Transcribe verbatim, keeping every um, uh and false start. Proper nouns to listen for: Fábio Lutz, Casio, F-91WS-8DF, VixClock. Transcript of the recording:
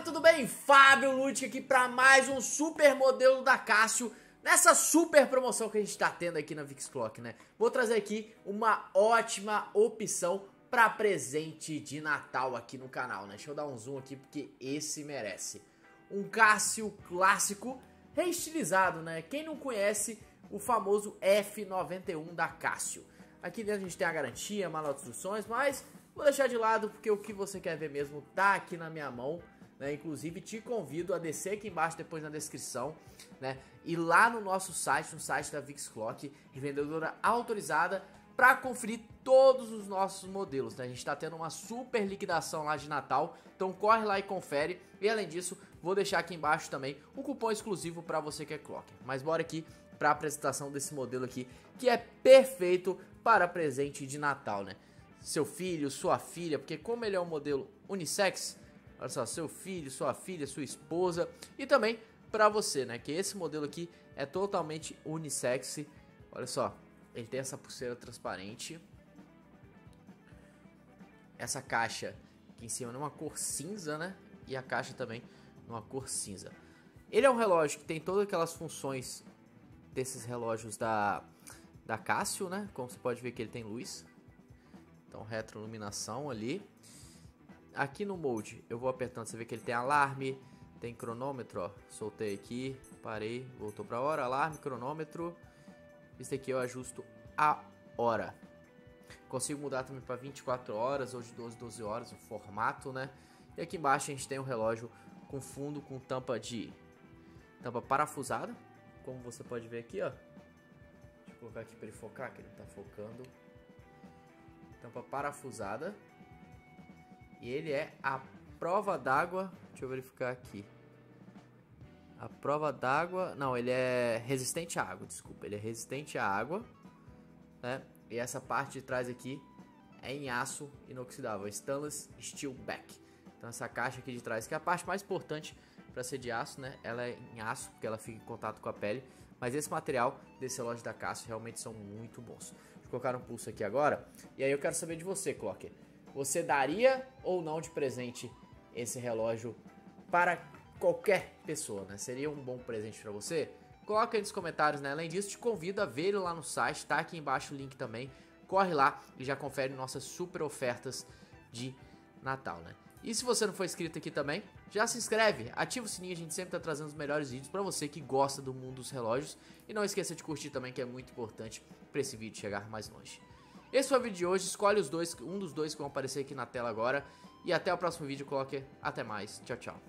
Vixclock, tudo bem? Fábio Lutz aqui para mais um super modelo da Casio, nessa super promoção que a gente está tendo aqui na VixClock, né? Vou trazer aqui uma ótima opção para presente de Natal aqui no canal, né? Deixa eu dar um zoom aqui porque esse merece. Um Casio clássico reestilizado, né? Quem não conhece o famoso F noventa e um da Casio. Aqui dentro a gente tem a garantia, manual de instruções, mas vou deixar de lado porque o que você quer ver mesmo tá aqui na minha mão, né? Inclusive te convido a descer aqui embaixo depois na descrição, né? E lá no nosso site, no site da VixClock, revendedora autorizada, para conferir todos os nossos modelos, né? A gente está tendo uma super liquidação lá de Natal, então corre lá e confere. E além disso, vou deixar aqui embaixo também um cupom exclusivo para você que é clocker. Mas bora aqui para a apresentação desse modelo aqui, que é perfeito para presente de Natal, né? Seu filho, sua filha, porque como ele é um modelo unissex, olha só, seu filho, sua filha, sua esposa e também para você, né? Que esse modelo aqui é totalmente unissex. Olha só, ele tem essa pulseira transparente, essa caixa aqui em cima numa cor cinza, né? E a caixa também numa cor cinza. Ele é um relógio que tem todas aquelas funções desses relógios da da Casio, né? Como você pode ver que ele tem luz. Então, retroiluminação ali. Aqui no mode, eu vou apertando, você vê que ele tem alarme, tem cronômetro, ó. Soltei aqui, parei, voltou pra hora, alarme, cronômetro. Isso aqui eu ajusto a hora. Consigo mudar também para vinte e quatro horas, ou de doze, doze horas, o formato, né? E aqui embaixo a gente tem um relógio com fundo, com tampa de... tampa parafusada, como você pode ver aqui, ó. Deixa eu colocar aqui para ele focar, que ele tá focando. Tampa parafusada. E ele é a prova d'água. Deixa eu verificar aqui. A prova d'água. Não, ele é resistente à água. Desculpa, ele é resistente à água, né? E essa parte de trás aqui é em aço inoxidável, stainless steel back. Então essa caixa aqui de trás, que é a parte mais importante para ser de aço, né? Ela é em aço, porque ela fica em contato com a pele. Mas esse material desse relógio da Casio realmente são muito bons. Vou colocar um pulso aqui agora. E aí eu quero saber de você, clocker. Você daria ou não de presente esse relógio para qualquer pessoa, né? Seria um bom presente para você? Coloca aí nos comentários, né? Além disso, te convido a ver ele lá no site. Tá aqui embaixo o link também. Corre lá e já confere nossas super ofertas de Natal, né? E se você não for inscrito aqui também, já se inscreve, ativa o sininho, a gente sempre tá trazendo os melhores vídeos pra você que gosta do mundo dos relógios. E não esqueça de curtir também, que é muito importante pra esse vídeo chegar mais longe. Esse foi o vídeo de hoje, escolhe os dois, um dos dois que vão aparecer aqui na tela agora. E até o próximo vídeo, clocker. Até mais, tchau, tchau.